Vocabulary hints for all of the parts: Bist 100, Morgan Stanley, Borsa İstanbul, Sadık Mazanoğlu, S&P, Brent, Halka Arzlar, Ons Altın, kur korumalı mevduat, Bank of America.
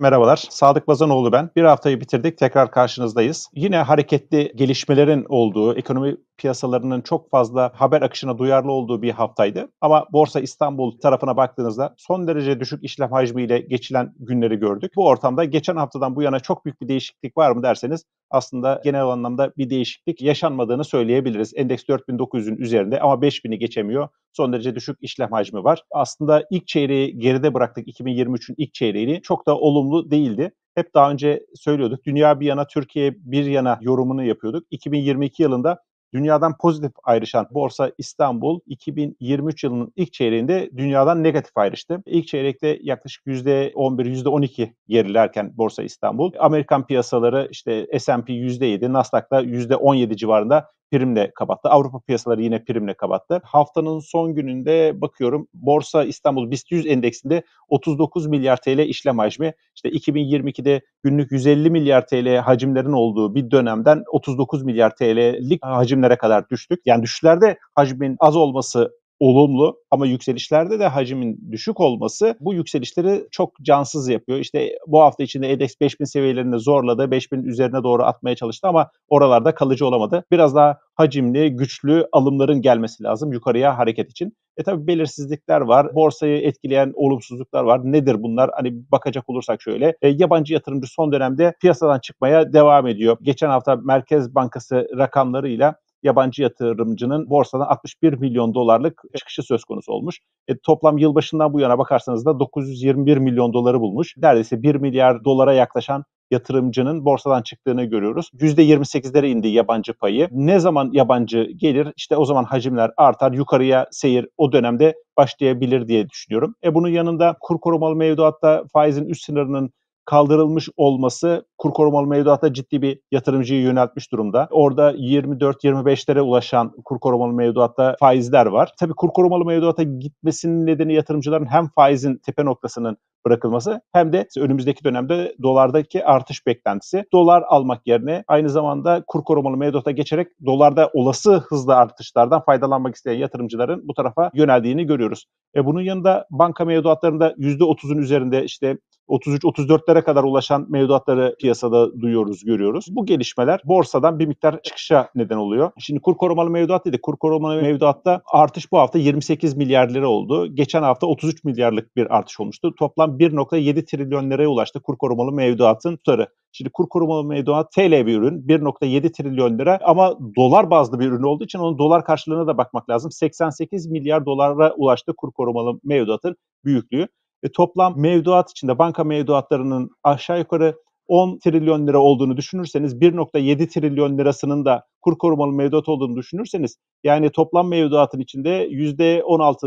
Merhabalar, Sadık Mazanoğlu ben. Bir haftayı bitirdik, tekrar karşınızdayız. Yine hareketli gelişmelerin olduğu, ekonomi piyasalarının çok fazla haber akışına duyarlı olduğu bir haftaydı. Ama Borsa İstanbul tarafına baktığınızda son derece düşük işlem hacmiyle geçilen günleri gördük. Bu ortamda geçen haftadan bu yana çok büyük bir değişiklik var mı derseniz, aslında genel anlamda bir değişiklik yaşanmadığını söyleyebiliriz. Endeks 4900'ün üzerinde ama 5000'i geçemiyor. Son derece düşük işlem hacmi var. Aslında ilk çeyreği geride bıraktık, 2023'ün ilk çeyreğini. Çok da olumlu değildi. Hep daha önce söylüyorduk. Dünya bir yana, Türkiye bir yana yorumunu yapıyorduk. 2022 yılında dünyadan pozitif ayrışan Borsa İstanbul 2023 yılının ilk çeyreğinde dünyadan negatif ayrıştı. İlk çeyrekte yaklaşık %11, %12 gerilerken Borsa İstanbul, Amerikan piyasaları işte S&P %7, Nasdaq'da %17 civarında primle kapattı. Avrupa piyasaları yine primle kapattı. Haftanın son gününde bakıyorum, Borsa İstanbul Bist 100 endeksinde 39 milyar TL işlem hacmi. İşte 2022'de günlük 150 milyar TL hacimlerin olduğu bir dönemden 39 milyar TL'lik hacimlere kadar düştük. Yani düşüşlerde hacmin az olması olumlu ama yükselişlerde de hacmin düşük olması bu yükselişleri çok cansız yapıyor. İşte bu hafta içinde endeks 5000 seviyelerini zorladı, 5000'in üzerine doğru atmaya çalıştı ama oralarda kalıcı olamadı. Biraz daha hacimli, güçlü alımların gelmesi lazım yukarıya hareket için. Tabii belirsizlikler var, borsayı etkileyen olumsuzluklar var. Nedir bunlar? Hani bakacak olursak şöyle, yabancı yatırımcı son dönemde piyasadan çıkmaya devam ediyor. Geçen hafta Merkez Bankası rakamlarıyla yabancı yatırımcının borsadan 61 milyon dolarlık çıkışı söz konusu olmuş. Toplam yılbaşından bu yana bakarsanız da 921 milyon doları bulmuş. Neredeyse 1 milyar dolara yaklaşan yatırımcının borsadan çıktığını görüyoruz. %28'lere indi yabancı payı. Ne zaman yabancı gelir? İşte o zaman hacimler artar, yukarıya seyir o dönemde başlayabilir diye düşünüyorum. Bunun yanında kur korumalı mevduatta faizin üst sınırının kaldırılmış olması kur korumalı mevduata ciddi bir yatırımcıyı yöneltmiş durumda. Orada 24-25'lere ulaşan kur korumalı mevduatta faizler var. Tabii kur korumalı mevduata gitmesinin nedeni yatırımcıların hem faizin tepe noktasının bırakılması hem de önümüzdeki dönemde dolardaki artış beklentisi. Dolar almak yerine aynı zamanda kur korumalı mevduata geçerek dolarda olası hızlı artışlardan faydalanmak isteyen yatırımcıların bu tarafa yöneldiğini görüyoruz. Bunun yanında banka mevduatlarında %30'un üzerinde işte 33-34'lere kadar ulaşan mevduatları piyasada duyuyoruz, görüyoruz. Bu gelişmeler borsadan bir miktar çıkışa neden oluyor. Şimdi kur korumalı mevduat dedi. Kur korumalı mevduatta artış bu hafta 28 milyar lira oldu. Geçen hafta 33 milyarlık bir artış olmuştu. Toplam 1.7 trilyon liraya ulaştı kur korumalı mevduatın tutarı. Şimdi kur korumalı mevduat TL bir ürün, 1.7 trilyon lira ama dolar bazlı bir ürün olduğu için onun dolar karşılığına da bakmak lazım. 88 milyar dolara ulaştı kur korumalı mevduatın büyüklüğü. Toplam mevduat içinde banka mevduatlarının aşağı yukarı 10 trilyon lira olduğunu düşünürseniz 1.7 trilyon lirasının da kur korumalı mevduat olduğunu düşünürseniz yani toplam mevduatın içinde %16,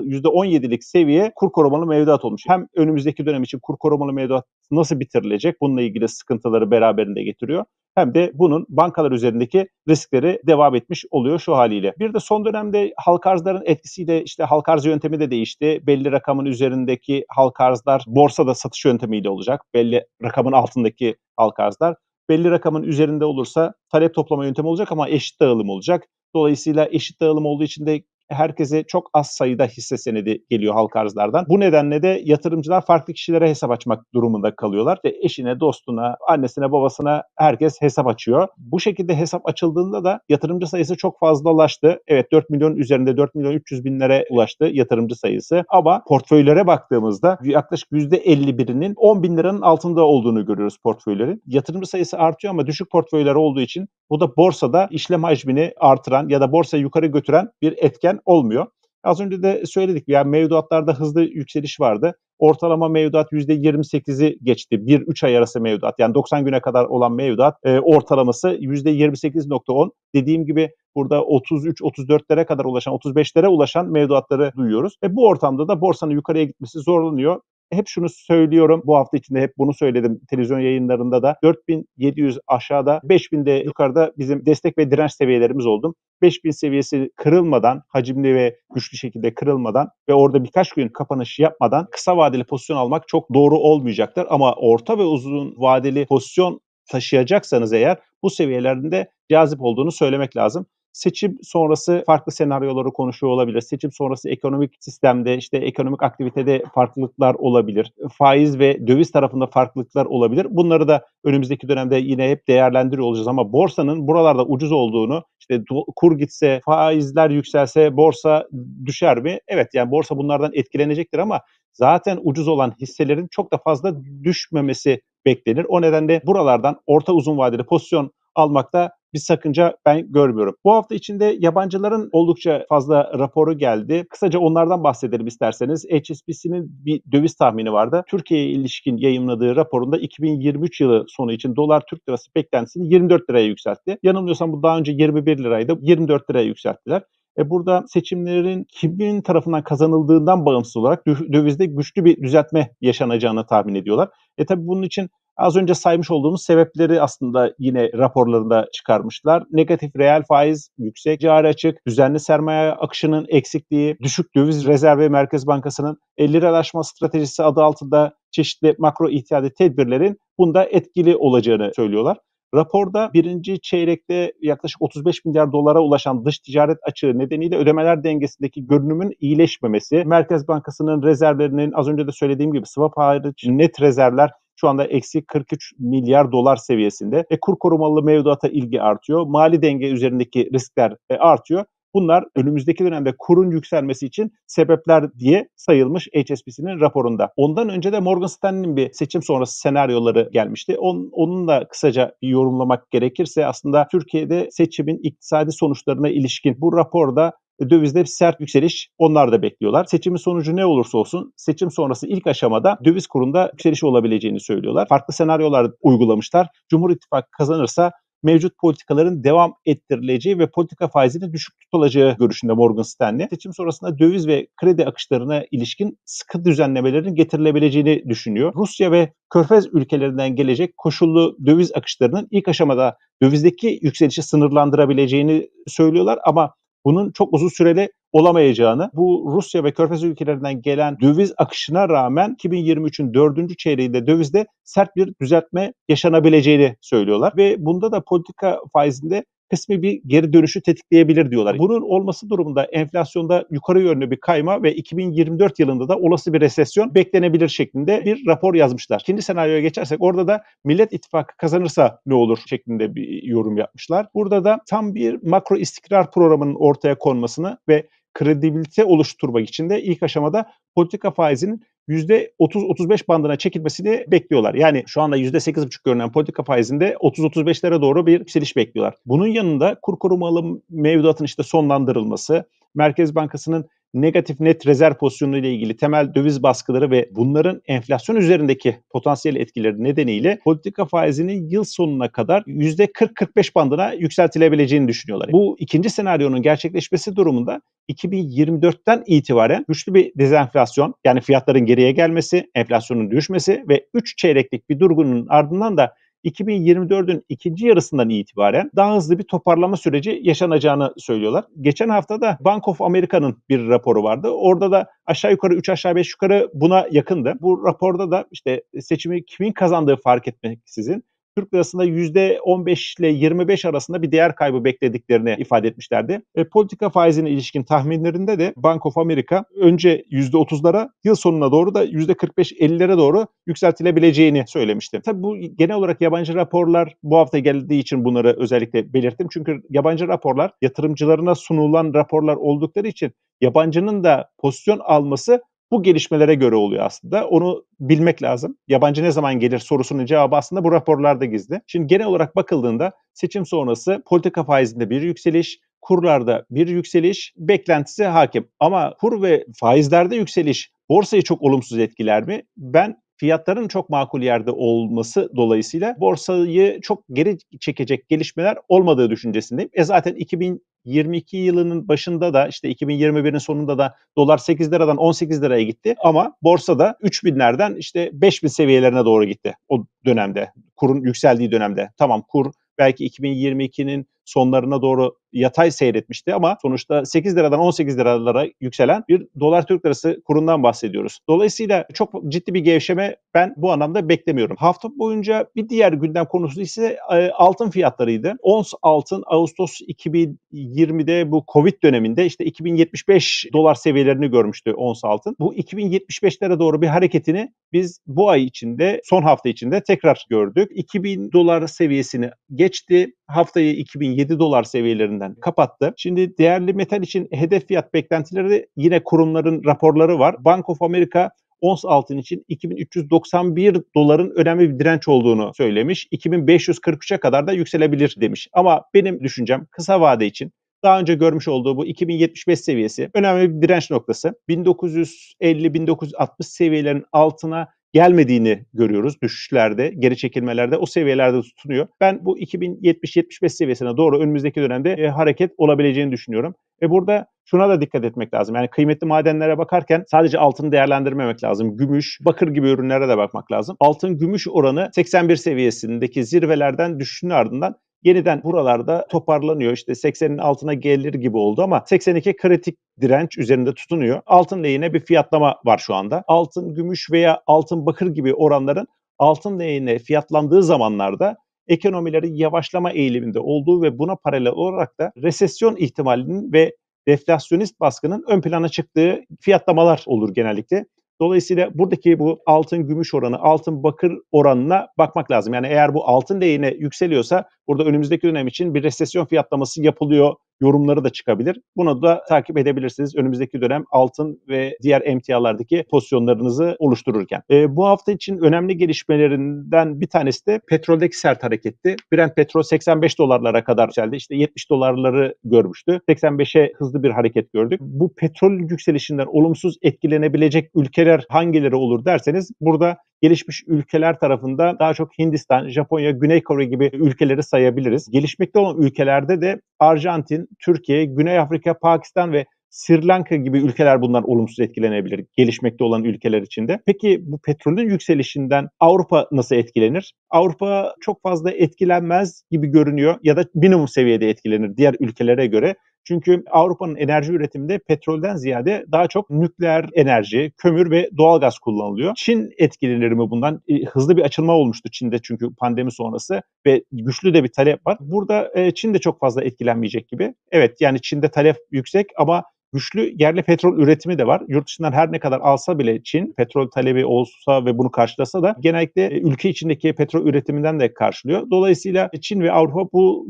%17'lik seviye kur korumalı mevduat olmuş. Hem önümüzdeki dönem için kur korumalı mevduat nasıl bitirilecek bununla ilgili sıkıntıları beraberinde getiriyor. Hem de bunun bankalar üzerindeki riskleri devam etmiş oluyor şu haliyle. Bir de son dönemde halka arzların etkisiyle işte halka arz yöntemi de değişti. Belli rakamın üzerindeki halka arzlar borsada satış yöntemiyle olacak. Belli rakamın altındaki halka arzlar. Belli rakamın üzerinde olursa talep toplama yöntemi olacak ama eşit dağılım olacak. Dolayısıyla eşit dağılım olduğu için de herkese çok az sayıda hisse senedi geliyor halka arzlardan. Bu nedenle de yatırımcılar farklı kişilere hesap açmak durumunda kalıyorlar. Eşine, dostuna, annesine, babasına herkes hesap açıyor. Bu şekilde hesap açıldığında da yatırımcı sayısı çok fazlalaştı. Evet 4 milyonun üzerinde 4 milyon 300 binlere ulaştı yatırımcı sayısı. Ama portföylere baktığımızda yaklaşık %51'inin 10 bin liranın altında olduğunu görüyoruz portföylerin. Yatırımcı sayısı artıyor ama düşük portföyler olduğu için bu da borsada işlem hacmini artıran ya da borsayı yukarı götüren bir etken olmuyor. Az önce de söyledik ya yani mevduatlarda hızlı yükseliş vardı. Ortalama mevduat %28'i geçti. 1-3 ay arası mevduat yani 90 güne kadar olan mevduat ortalaması %28.10. Dediğim gibi burada 33-34'lere kadar ulaşan 35'lere ulaşan mevduatları duyuyoruz. Bu ortamda da borsanın yukarıya gitmesi zorlanıyor. Hep şunu söylüyorum, bu hafta içinde hep bunu söyledim televizyon yayınlarında da 4700 aşağıda 5000'de yukarıda bizim destek ve direnç seviyelerimiz oldu. 5000 seviyesi kırılmadan, hacimli ve güçlü şekilde kırılmadan ve orada birkaç gün kapanış yapmadan kısa vadeli pozisyon almak çok doğru olmayacaktır. Ama orta ve uzun vadeli pozisyon taşıyacaksanız eğer bu seviyelerinde cazip olduğunu söylemek lazım. seçim sonrası farklı senaryoları konuşuyor olabilir. Seçim sonrası ekonomik sistemde, işte ekonomik aktivitede farklılıklar olabilir. Faiz ve döviz tarafında farklılıklar olabilir. Bunları da önümüzdeki dönemde yine hep değerlendiriyor olacağız ama borsanın buralarda ucuz olduğunu, işte kur gitse, faizler yükselse borsa düşer mi? Evet, yani borsa bunlardan etkilenecektir ama zaten ucuz olan hisselerin çok da fazla düşmemesi beklenir. O nedenle buralardan orta uzun vadeli pozisyon almakta bir sakınca ben görmüyorum. Bu hafta içinde yabancıların oldukça fazla raporu geldi. Kısaca onlardan bahsedelim isterseniz. HSBC'nin bir döviz tahmini vardı. Türkiye'ye ilişkin yayımladığı raporunda 2023 yılı sonu için dolar Türk lirası beklentisini 24 liraya yükseltti. Yanılmıyorsam bu daha önce 21 liraydı. 24 liraya yükselttiler. Burada seçimlerin kimin tarafından kazanıldığından bağımsız olarak dövizde güçlü bir düzeltme yaşanacağını tahmin ediyorlar. Tabii bunun için az önce saymış olduğumuz sebepleri aslında yine raporlarında çıkarmışlar. Negatif reel faiz, yüksek cari açık, düzenli sermaye akışının eksikliği, düşük döviz rezervi Merkez Bankası'nın 50 liralaşma stratejisi adı altında çeşitli makro ihtiyadi tedbirlerin bunda etkili olacağını söylüyorlar. Raporda birinci çeyrekte yaklaşık 35 milyar dolara ulaşan dış ticaret açığı nedeniyle ödemeler dengesindeki görünümün iyileşmemesi, Merkez Bankası'nın rezervlerinin az önce de söylediğim gibi swap hariç net rezervler şu anda eksi 43 milyar dolar seviyesinde. Kur korumalı mevduata ilgi artıyor, mali denge üzerindeki riskler artıyor. Bunlar önümüzdeki dönemde kurun yükselmesi için sebepler diye sayılmış HSBC'nin raporunda. Ondan önce de Morgan Stanley'nin bir seçim sonrası senaryoları gelmişti. Onun da kısaca bir yorumlamak gerekirse aslında Türkiye'de seçimin iktisadi sonuçlarına ilişkin bu raporda dövizde bir sert yükseliş onlar da bekliyorlar. Seçimin sonucu ne olursa olsun seçim sonrası ilk aşamada döviz kurunda yükselişi olabileceğini söylüyorlar. Farklı senaryolar uygulamışlar. Cumhur İttifakı kazanırsa mevcut politikaların devam ettirileceği ve politika faizinin düşük tutulacağı görüşünde Morgan Stanley. Seçim sonrasında döviz ve kredi akışlarına ilişkin sıkı düzenlemelerin getirilebileceğini düşünüyor. Rusya ve Körfez ülkelerinden gelecek koşullu döviz akışlarının ilk aşamada dövizdeki yükselişi sınırlandırabileceğini söylüyorlar ama bunun çok uzun süreli olamayacağını, bu Rusya ve Körfez ülkelerinden gelen döviz akışına rağmen 2023'ün 4. çeyreğinde dövizde sert bir düzeltme yaşanabileceğini söylüyorlar. Ve bunda da politika faizinde kısmi bir geri dönüşü tetikleyebilir diyorlar. Bunun olması durumunda enflasyonda yukarı yönlü bir kayma ve 2024 yılında da olası bir resesyon beklenebilir şeklinde bir rapor yazmışlar. İkinci senaryoya geçersek orada da Millet İttifakı kazanırsa ne olur şeklinde bir yorum yapmışlar. Burada da tam bir makro istikrar programının ortaya konmasını ve kredibilite oluşturmak için de ilk aşamada politika faizinin %30-35 bandına çekilmesini bekliyorlar. Yani şu anda %8,5 görünen politika faizinde 30-35'lere doğru bir yükseliş bekliyorlar. Bunun yanında kur korumalı mevduatın işte sonlandırılması, Merkez Bankası'nın negatif net rezerv pozisyonu ile ilgili temel döviz baskıları ve bunların enflasyon üzerindeki potansiyel etkileri nedeniyle politika faizinin yıl sonuna kadar %40-45 bandına yükseltilebileceğini düşünüyorlar. Bu ikinci senaryonun gerçekleşmesi durumunda 2024'ten itibaren güçlü bir dezenflasyon, yani fiyatların geriye gelmesi, enflasyonun düşmesi ve 3 çeyreklik bir durgunun ardından da 2024'ün ikinci yarısından itibaren daha hızlı bir toparlama süreci yaşanacağını söylüyorlar. Geçen hafta da Bank of America'nın bir raporu vardı. Orada da aşağı yukarı 3 aşağı 5 yukarı buna yakındı. Bu raporda da işte seçimi kimin kazandığı fark etmeksizin Türk lirasında %15 ile 25 arasında bir değer kaybı beklediklerini ifade etmişlerdi. Politika faizine ilişkin tahminlerinde de Bank of America önce %30'lara, yıl sonuna doğru da %45-50'lere doğru yükseltilebileceğini söylemişti. Tabii bu genel olarak yabancı raporlar bu hafta geldiği için bunları özellikle belirttim. Çünkü yabancı raporlar yatırımcılarına sunulan raporlar oldukları için yabancının da pozisyon alması bu gelişmelere göre oluyor aslında. Onu bilmek lazım. Yabancı ne zaman gelir sorusunun cevabı aslında bu raporlarda gizli. Şimdi genel olarak bakıldığında seçim sonrası politika faizinde bir yükseliş, kurlarda bir yükseliş beklentisi hakim. Ama kur ve faizlerde yükseliş borsayı çok olumsuz etkiler mi? Ben fiyatların çok makul yerde olması dolayısıyla borsayı çok geri çekecek gelişmeler olmadığı düşüncesindeyim. Zaten 2022 yılının başında da işte 2021'in sonunda da dolar 8 liradan 18 liraya gitti ama borsada 3000'lerden işte 5000 seviyelerine doğru gitti o dönemde. Kurun yükseldiği dönemde. Tamam kur belki 2022'nin sonlarına doğru yatay seyretmişti ama sonuçta 8 liradan 18 liralara yükselen bir dolar Türk lirası kurundan bahsediyoruz. Dolayısıyla çok ciddi bir gevşeme ben bu anlamda beklemiyorum. Hafta boyunca bir diğer gündem konusu ise altın fiyatlarıydı. Ons altın Ağustos 2020'de bu Covid döneminde işte 2075 dolar seviyelerini görmüştü ons altın. Bu 2075'lere doğru bir hareketini biz bu ay içinde, son hafta içinde tekrar gördük. 2000 dolar seviyesini geçti. Haftayı 2007 dolar seviyelerinden kapattı. Şimdi değerli metal için hedef fiyat beklentileri yine kurumların raporları var. Bank of America ons altın için 2391 doların önemli bir direnç olduğunu söylemiş. 2543'e kadar da yükselebilir demiş. Ama benim düşüncem kısa vade için daha önce görmüş olduğu bu 2075 seviyesi önemli bir direnç noktası. 1950-1960 seviyelerin altına gelmediğini görüyoruz düşüşlerde, geri çekilmelerde, o seviyelerde tutunuyor. Ben bu 2070-75 seviyesine doğru önümüzdeki dönemde hareket olabileceğini düşünüyorum. Burada şuna da dikkat etmek lazım. Yani kıymetli madenlere bakarken sadece altını değerlendirmemek lazım. Gümüş, bakır gibi ürünlere de bakmak lazım. Altın-gümüş oranı 81 seviyesindeki zirvelerden düşüşün ardından yeniden buralarda toparlanıyor. İşte 80'in altına gelir gibi oldu ama 82 kritik direnç üzerinde tutunuyor. Altın lehine bir fiyatlama var şu anda. Altın, gümüş veya altın, bakır gibi oranların altın lehine fiyatlandığı zamanlarda ekonomilerin yavaşlama eğiliminde olduğu ve buna paralel olarak da resesyon ihtimalinin ve deflasyonist baskının ön plana çıktığı fiyatlamalar olur genellikle. Dolayısıyla buradaki bu altın gümüş oranı, altın bakır oranına bakmak lazım. Yani eğer bu altın değeri yükseliyorsa burada önümüzdeki dönem için bir resesyon fiyatlaması yapılıyor yorumları da çıkabilir. Bunu da takip edebilirsiniz önümüzdeki dönem altın ve diğer emtialardaki pozisyonlarınızı oluştururken. Bu hafta için önemli gelişmelerinden bir tanesi de petroldeki sert hareketti. Brent petrol 85 dolarlara kadar yükseldi. İşte 70 dolarları görmüştü. 85'e hızlı bir hareket gördük. Bu petrol yükselişinden olumsuz etkilenebilecek ülkeler hangileri olur derseniz burada gelişmiş ülkeler tarafında daha çok Hindistan, Japonya, Güney Kore gibi ülkeleri sayabiliriz. Gelişmekte olan ülkelerde de Arjantin, Türkiye, Güney Afrika, Pakistan ve Sri Lanka gibi ülkeler bundan olumsuz etkilenebilir gelişmekte olan ülkeler içinde. Peki bu petrolün yükselişinden Avrupa nasıl etkilenir? Avrupa çok fazla etkilenmez gibi görünüyor ya da minimum seviyede etkilenir diğer ülkelere göre. Çünkü Avrupa'nın enerji üretiminde petrolden ziyade daha çok nükleer enerji, kömür ve doğalgaz kullanılıyor. Çin etkilenir mi bundan? Hızlı bir açılma olmuştu Çin'de çünkü pandemi sonrası ve güçlü de bir talep var. Burada Çin de çok fazla etkilenmeyecek gibi. Evet, yani Çin'de talep yüksek ama güçlü yerli petrol üretimi de var. Yurt dışından her ne kadar alsa bile Çin petrol talebi olsa ve bunu karşılasa da genellikle ülke içindeki petrol üretiminden de karşılıyor. Dolayısıyla Çin ve Avrupa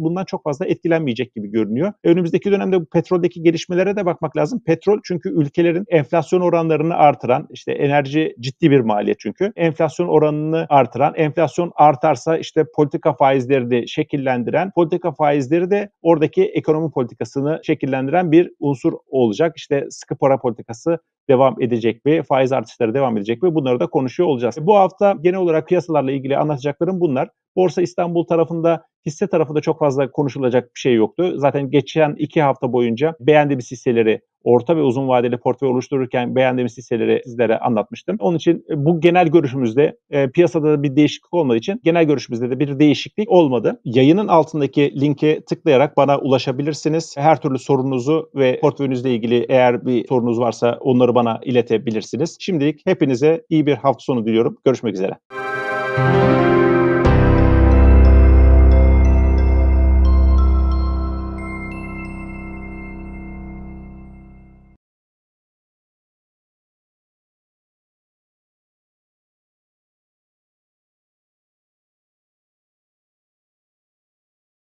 bundan çok fazla etkilenmeyecek gibi görünüyor. Önümüzdeki dönemde bu petroldeki gelişmelere de bakmak lazım. Petrol çünkü ülkelerin enflasyon oranlarını artıran, işte enerji ciddi bir maliyet çünkü. Enflasyon oranını artıran, enflasyon artarsa işte politika faizlerini şekillendiren, politika faizleri de oradaki ekonomi politikasını şekillendiren bir unsur olacak. İşte sıkı para politikası devam edecek mi? Faiz artışları devam edecek mi? Bunları da konuşuyor olacağız. Bu hafta genel olarak piyasalarla ilgili anlatacaklarım bunlar. Borsa İstanbul tarafında, hisse tarafında çok fazla konuşulacak bir şey yoktu. Zaten geçen 2 hafta boyunca beğendiğimiz hisseleri, orta ve uzun vadeli portföy oluştururken beğendiğimiz hisseleri sizlere anlatmıştım. Onun için bu genel görüşümüzde piyasada bir değişiklik olmadığı için genel görüşümüzde de bir değişiklik olmadı. Yayının altındaki linke tıklayarak bana ulaşabilirsiniz. Her türlü sorunuzu ve portföyünüzle ilgili eğer bir sorunuz varsa onları bana iletebilirsiniz. Şimdilik hepinize iyi bir hafta sonu diliyorum. Görüşmek üzere.